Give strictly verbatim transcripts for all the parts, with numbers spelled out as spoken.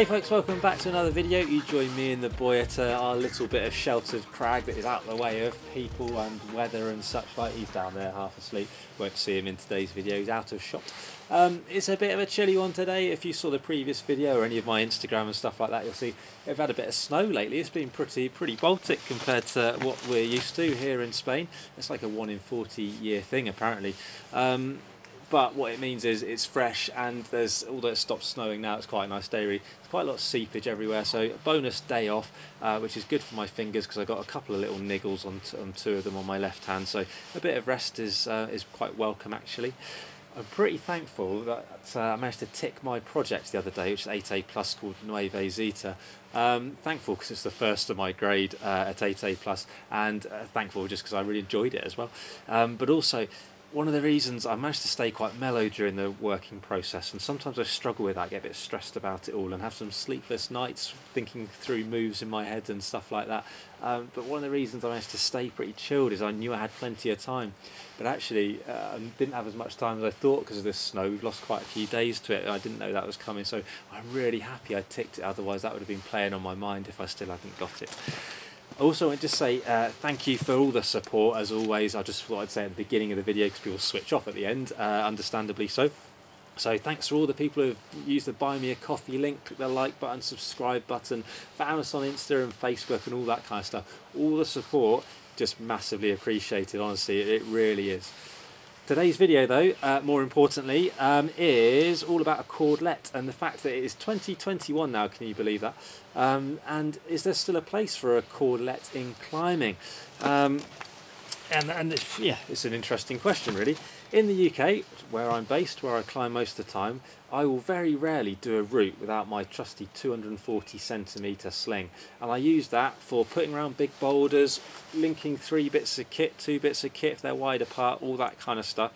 Hey folks, welcome back to another video. You join me and the boy at uh, our little bit of sheltered crag that is out of the way of people and weather and such like. He's down there half asleep, won't see him in today's video, he's out of shot. Um, it's a bit of a chilly one today. If you saw the previous video or any of my Instagram and stuff like that, you'll see I've had a bit of snow lately. It's been pretty pretty Baltic compared to what we're used to here in Spain. It's like a one in forty year thing apparently. Um, But what it means is it's fresh, and there's, although it stopped snowing now, it's quite a nice day really. There's quite a lot of seepage everywhere, so a bonus day off, uh, which is good for my fingers because I got a couple of little niggles on, t on two of them on my left hand, so a bit of rest is, uh, is quite welcome actually. I'm pretty thankful that uh, I managed to tick my project the other day, which is eight A plus, called Nueve Zeta. Um, thankful because it's the first of my grade uh, at eight A plus, and uh, thankful just because I really enjoyed it as well. Um, but also, one of the reasons I managed to stay quite mellow during the working process, and sometimes I struggle with that, I get a bit stressed about it all and have some sleepless nights thinking through moves in my head and stuff like that. Um, but one of the reasons I managed to stay pretty chilled is I knew I had plenty of time. But actually, uh, I didn't have as much time as I thought because of this snow. We've lost quite a few days to it. I didn't know that was coming, so I'm really happy I ticked it. Otherwise, that would have been playing on my mind if I still hadn't got it. I also want to just say uh, thank you for all the support, as always. I just thought I'd say at the beginning of the video because people switch off at the end, uh, understandably so. So thanks for all the people who've used the Buy Me A Coffee link, click the like button, subscribe button, found us on Insta and Facebook and all that kind of stuff. All the support, just massively appreciated, honestly, it really is. Today's video though, uh, more importantly, um, is all about a Cordelette and the fact that it is twenty twenty-one now, can you believe that? Um, and is there still a place for a Cordelette in climbing? Um, and and it's, yeah, it's an interesting question really. In the U K, where I'm based, where I climb most of the time, I will very rarely do a route without my trusty two hundred forty centimetre sling. And I use that for putting around big boulders, linking three bits of kit, two bits of kit if they're wide apart, all that kind of stuff.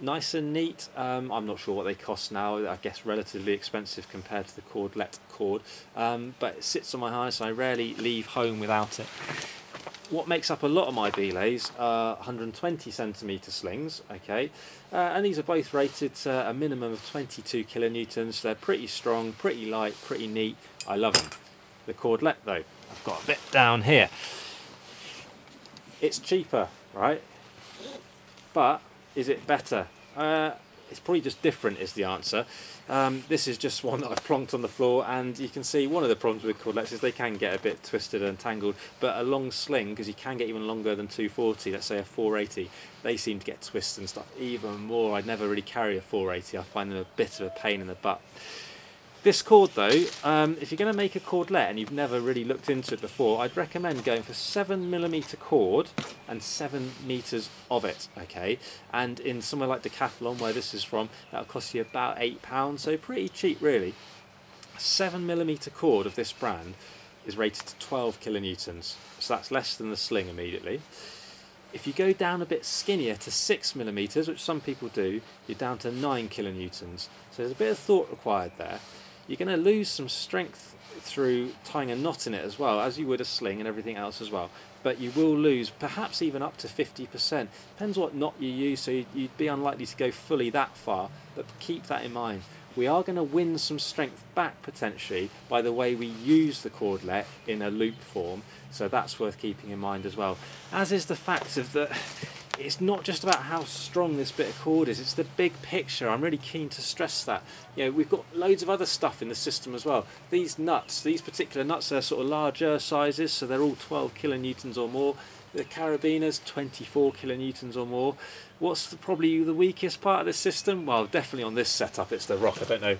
Nice and neat. um, I'm not sure what they cost now, I guess relatively expensive compared to the Cordelette cord, um, but it sits on my harness and I rarely leave home without it. What makes up a lot of my belays are one hundred twenty centimetre slings, okay, uh, and these are both rated to a minimum of twenty-two kilonewtons, so they're pretty strong, pretty light, pretty neat. I love them. The Cordelette though, I've got a bit down here. It's cheaper, right? But is it better? Uh, it's probably just different is the answer. Um, this is just one that I've plonked on the floor, and you can see one of the problems with Cordelettes is they can get a bit twisted and tangled, but a long sling, because you can get even longer than two forty, let's say a four eighty, they seem to get twists and stuff even more. I'd never really carry a four eighty, I find them a bit of a pain in the butt. This cord though, um, if you're going to make a Cordelette and you've never really looked into it before, I'd recommend going for seven millimetre cord and seven metres of it, okay? And in somewhere like Decathlon, where this is from, that'll cost you about eight pounds, so pretty cheap really. seven millimetre cord of this brand is rated to twelve kilonewtons, so that's less than the sling immediately. If you go down a bit skinnier to six millimetres, which some people do, you're down to nine kilonewtons, so there's a bit of thought required there. You're going to lose some strength through tying a knot in it as well, as you would a sling and everything else as well, but you will lose perhaps even up to fifty percent. Depends what knot you use, so you'd be unlikely to go fully that far, but keep that in mind. We are going to win some strength back potentially by the way we use the Cordelette in a loop form, so that's worth keeping in mind as well. As is the fact of the... It's not just about how strong this bit of cord is, it's the big picture. I'm really keen to stress that. You know, we've got loads of other stuff in the system as well. These nuts, these particular nuts, they're sort of larger sizes, so they're all twelve kilonewtons or more. The carabiners, twenty-four kilonewtons or more. What's the, probably the weakest part of this system? Well, definitely on this setup, it's the rock. I don't know.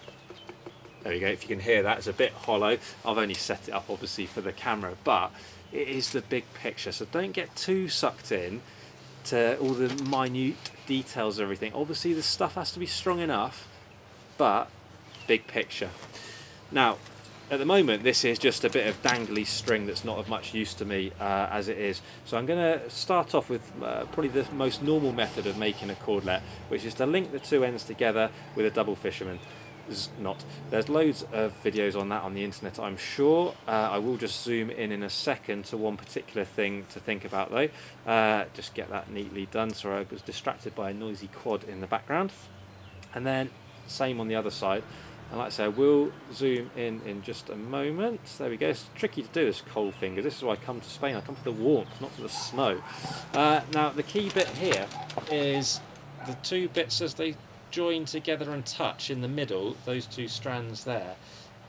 There we go, if you can hear that, it's a bit hollow. I've only set it up, obviously, for the camera, but it is the big picture, so don't get too sucked in to all the minute details of everything. Obviously the stuff has to be strong enough, but big picture. Now at the moment this is just a bit of dangly string that's not of much use to me uh, as it is, so I'm going to start off with uh, probably the most normal method of making a Cordelette, which is to link the two ends together with a double fisherman knot. There's loads of videos on that on the internet, I'm sure. uh, I will just zoom in in a second to one particular thing to think about though. Uh, just get that neatly done. Sorry, I was distracted by a noisy quad in the background. And then same on the other side. And like I say, I will zoom in in just a moment. There we go. It's tricky to do this, cold fingers. This is why I come to Spain. I come for the warmth, not for the snow. Uh, now, the key bit here is the two bits as they join together and touch in the middle, those two strands there.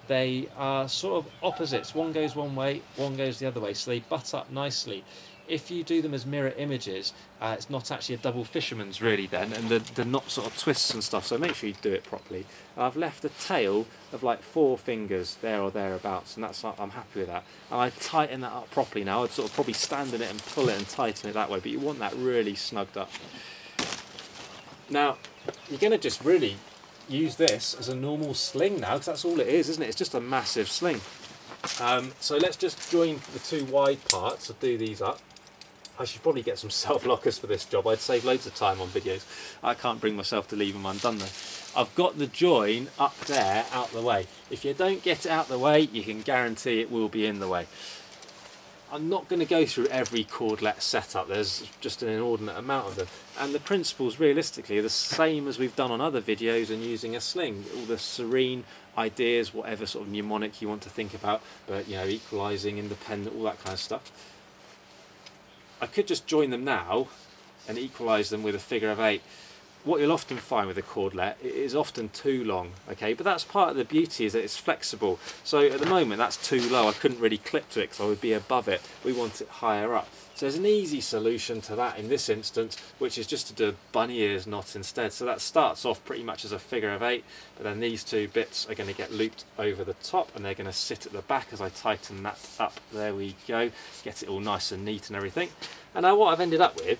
They are sort of opposites. One goes one way, one goes the other way. So they butt up nicely. If you do them as mirror images, uh, it's not actually a double fisherman's really then, and the, the knot sort of twists and stuff, so make sure you do it properly. And I've left a tail of like four fingers there or thereabouts, and that's I'm happy with that. And I tighten that up properly now. I'd sort of probably stand in it and pull it and tighten it that way, but you want that really snugged up. Now, you're going to just really use this as a normal sling now, because that's all it is, isn't it? It's just a massive sling. Um, so let's just join the two wide parts, so do these up. I should probably get some self-lockers for this job. I'd save loads of time on videos. I can't bring myself to leave them undone though. I've got the join up there out the way. If you don't get it out the way, you can guarantee it will be in the way. I'm not going to go through every Cordelette setup. There's just an inordinate amount of them. And the principles realistically are the same as we've done on other videos and using a sling. All the serene ideas, whatever sort of mnemonic you want to think about, but you know, equalising, independent, all that kind of stuff. I could just join them now and equalise them with a figure of eight. What you'll often find with a cordelette, it is often too long, okay, but that's part of the beauty, is that it's flexible. So at the moment that's too low, I couldn't really clip to it because I would be above it. We want it higher up. So there's an easy solution to that in this instance, which is just to do a bunny ears knot instead. So that starts off pretty much as a figure of eight, but then these two bits are going to get looped over the top and they're going to sit at the back as I tighten that up. There we go, get it all nice and neat and everything. And now what I've ended up with,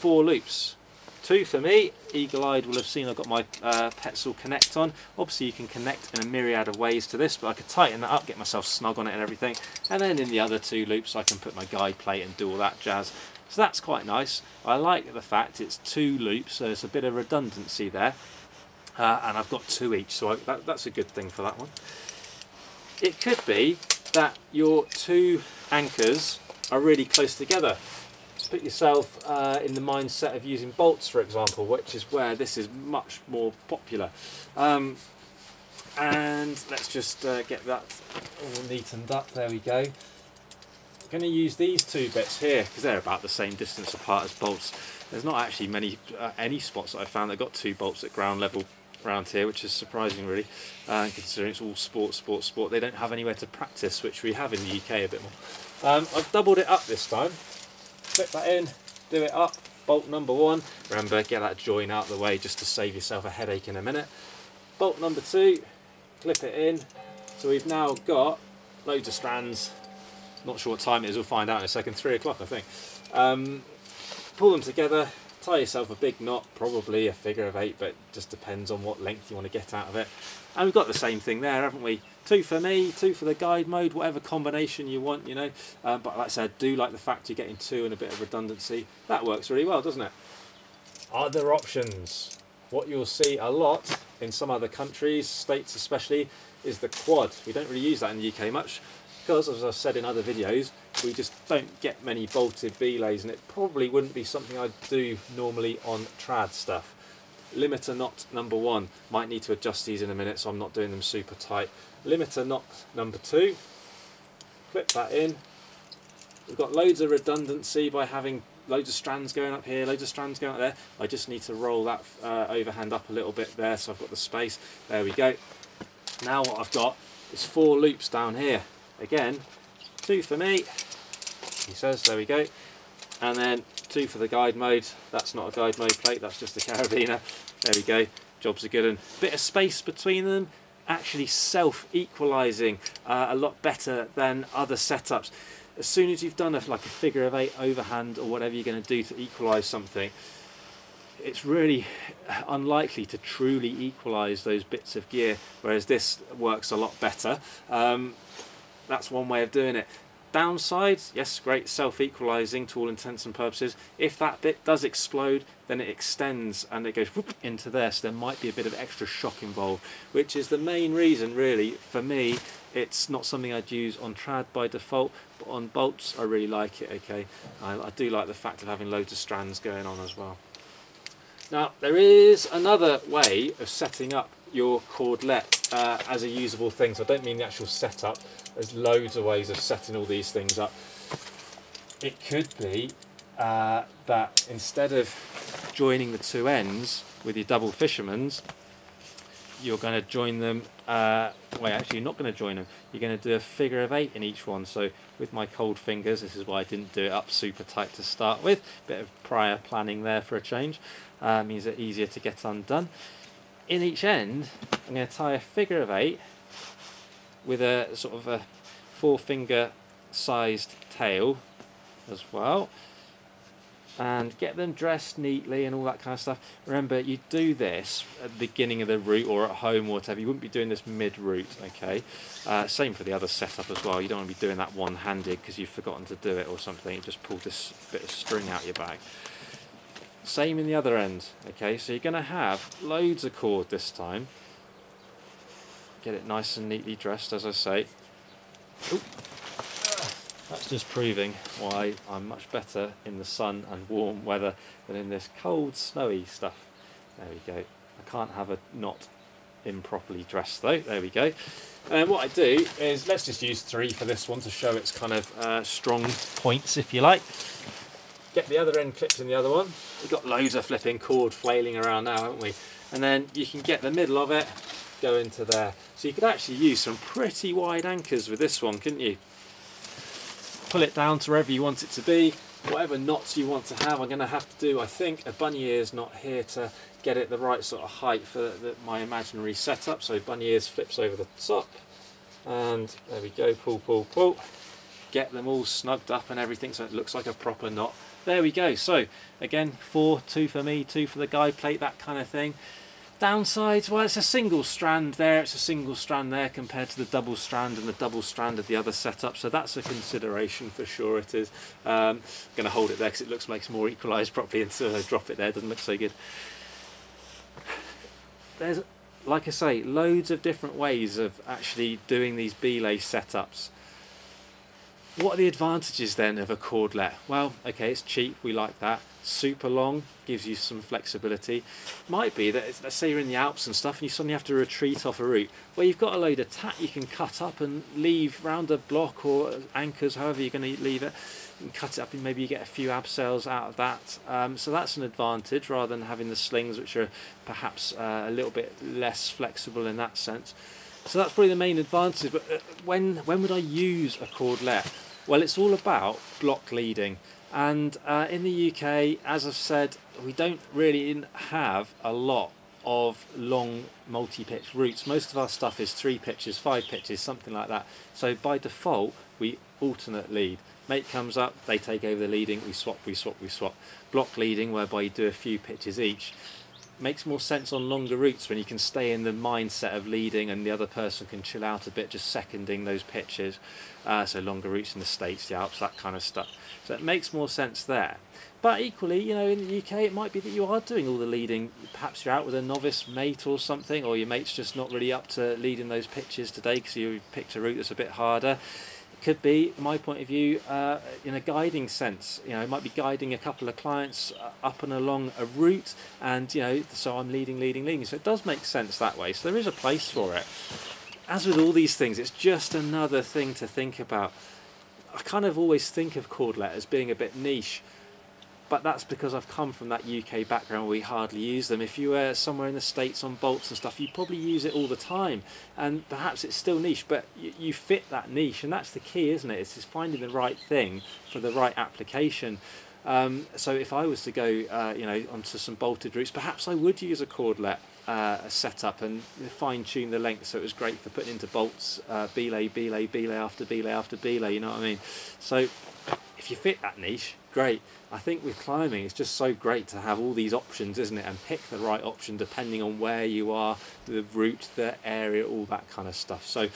four loops. Two for me. Eagle-eyed will have seen I've got my uh, Petzl Connect on. Obviously you can connect in a myriad of ways to this, but I could tighten that up, get myself snug on it and everything. And then in the other two loops I can put my guide plate and do all that jazz. So that's quite nice. I like the fact it's two loops, so there's a bit of redundancy there. Uh, and I've got two each, so I, that, that's a good thing for that one. It could be that your two anchors are really close together. Put yourself uh, in the mindset of using bolts, for example, which is where this is much more popular. Um, and let's just uh, get that all neatened up. There we go. I'm going to use these two bits here because they're about the same distance apart as bolts. There's not actually many uh, any spots that I found that got two bolts at ground level around here, which is surprising really, uh, considering it's all sport, sport, sport. They don't have anywhere to practice, which we have in the U K a bit more. Um, I've doubled it up this time. Clip that in, do it up, bolt number one, remember get that join out of the way just to save yourself a headache in a minute. Bolt number two, clip it in, so we've now got loads of strands, not sure what time it is, we'll find out in a second, three o'clock I think. Um, pull them together, tie yourself a big knot, probably a figure of eight, but just depends on what length you want to get out of it. And we've got the same thing there, haven't we? Two for me, two for the guide mode, whatever combination you want, you know. Uh, but like I said, I do like the fact you're getting two and a bit of redundancy. That works really well, doesn't it? Other options. What you'll see a lot in some other countries, states especially, is the quad. We don't really use that in the U K much because, as I've said in other videos, we just don't get many bolted belays, and it probably wouldn't be something I'd do normally on trad stuff. Limiter knot number one. Might need to adjust these in a minute, so I'm not doing them super tight. Limiter knot number two, clip that in. We've got loads of redundancy by having loads of strands going up here, loads of strands going up there. I just need to roll that uh, overhand up a little bit there, so I've got the space. There we go. Now what I've got is four loops down here. Again, two for me, he says, there we go. And then two for the guide mode. That's not a guide mode plate, that's just a carabiner. There we go, job's a good one. Bit of space between them. Actually self-equalising uh, a lot better than other setups. As soon as you've done a, like a figure of eight overhand or whatever you're going to do to equalise something, it's really unlikely to truly equalise those bits of gear, whereas this works a lot better. Um, that's one way of doing it. Downsides, yes, great self-equalising to all intents and purposes. If that bit does explode, then it extends and it goes whoop into there, so there might be a bit of extra shock involved, which is the main reason really for me it's not something I'd use on trad by default, but on bolts I really like it. Okay, I, I do like the fact of having loads of strands going on as well. Now there is another way of setting up your Cordelette uh, as a usable thing. So I don't mean the actual setup. There's loads of ways of setting all these things up. It could be uh, that instead of joining the two ends with your double fisherman's, you're going to join them, uh, well actually you're not going to join them, you're going to do a figure of eight in each one. So with my cold fingers, this is why I didn't do it up super tight to start with, bit of prior planning there for a change, uh, means it's easier to get undone. In each end, I'm going to tie a figure of eight with a sort of a four finger sized tail as well, and get them dressed neatly and all that kind of stuff. Remember, you do this at the beginning of the route or at home or whatever. You wouldn't be doing this mid-route, okay? Uh, same for the other setup as well. You don't want to be doing that one-handed because you've forgotten to do it or something. You just pull this bit of string out your bag. Same in the other end, okay? So you're going to have loads of cord this time. Get it nice and neatly dressed, as I say. Ooh. That's just proving why I'm much better in the sun and warm weather than in this cold, snowy stuff. There we go. I can't have a knot improperly dressed though. There we go. And what I do is, let's just use three for this one to show its kind of uh, strong points, if you like. Get the other end clipped in the other one. We've got loads of flipping cord flailing around now, haven't we? And then you can get the middle of it, go into there. So you could actually use some pretty wide anchors with this one, couldn't you? Pull it down to wherever you want it to be, whatever knots you want to have. I'm going to have to do, I think, a bunny ears knot here to get it the right sort of height for the, the, my imaginary setup. So bunny ears flips over the top, and there we go, pull, pull, pull. Get them all snugged up and everything so it looks like a proper knot. There we go. So again, four, two for me, two for the guide plate, that kind of thing. Downsides, well, it's a single strand there, it's a single strand there compared to the double strand and the double strand of the other setup, so that's a consideration for sure it is. Um, I'm going to hold it there because it looks like it's more equalised properly until I drop it there, it doesn't look so good. There's, like I say, loads of different ways of actually doing these belay setups. What are the advantages then of a Cordelette? Well, okay, it's cheap, we like that. Super long, gives you some flexibility. Might be that, it's, let's say you're in the Alps and stuff and you suddenly have to retreat off a route. Well, you've got a load of tat you can cut up and leave round a block or anchors, however you're going to leave it, and cut it up and maybe you get a few abseils out of that. Um, so that's an advantage rather than having the slings, which are perhaps uh, a little bit less flexible in that sense. So that's probably the main advantage, but uh, when, when would I use a Cordelette? Well, it's all about block leading, and uh, in the U K, as I've said, we don't really have a lot of long multi-pitch routes. Most of our stuff is three pitches, five pitches, something like that. So by default, we alternate lead. Mate comes up, they take over the leading, we swap, we swap, we swap. Block leading, whereby you do a few pitches each. Makes more sense on longer routes when you can stay in the mindset of leading and the other person can chill out a bit, just seconding those pitches. Uh, so longer routes in the States, the Alps, that kind of stuff. So it makes more sense there. But equally, you know, in the U K, it might be that you are doing all the leading. Perhaps you're out with a novice mate or something, or your mate's just not really up to leading those pitches today because you picked a route that's a bit harder. Could be, from my point of view, uh, in a guiding sense. You know, it might be guiding a couple of clients up and along a route, and you know, so I'm leading, leading, leading. So it does make sense that way. So there is a place for it. As with all these things, it's just another thing to think about. I kind of always think of Cordelette as being a bit niche, but that's because I've come from that U K background where we hardly use them. If you were somewhere in the States on bolts and stuff, you probably use it all the time, and perhaps it's still niche, but you, you fit that niche, and that's the key, isn't it? It's just finding the right thing for the right application. Um, so if I was to go uh, you know, onto some bolted routes, perhaps I would use a Cordelette uh, setup and fine-tune the length so it was great for putting into bolts, uh, belay, belay, belay after belay after belay, you know what I mean? So if you fit that niche, great. I think with climbing, it's just so great to have all these options, isn't it? And pick the right option depending on where you are, the route, the area, all that kind of stuff. So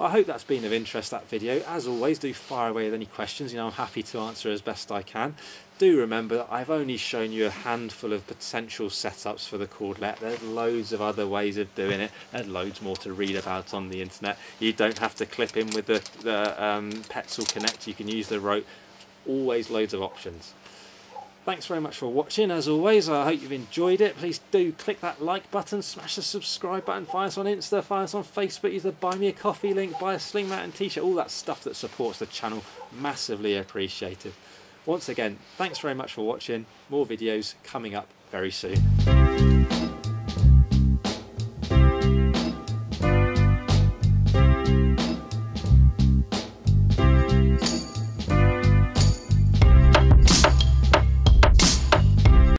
I hope that's been of interest, that video. As always, do fire away with any questions. You know, I'm happy to answer as best I can. Do remember that I've only shown you a handful of potential setups for the Cordelette. There's loads of other ways of doing it, and loads more to read about on the internet. You don't have to clip in with the, the um, Petzl Connect. You can use the rope. Always loads of options. Thanks very much for watching. As always, I hope you've enjoyed it. Please do click that like button, smash the subscribe button, find us on Insta, find us on Facebook, use the Buy Me a Coffee link, buy a sling mat and t-shirt, all that stuff that supports the channel. Massively appreciated. Once again, thanks very much for watching. More videos coming up very soon.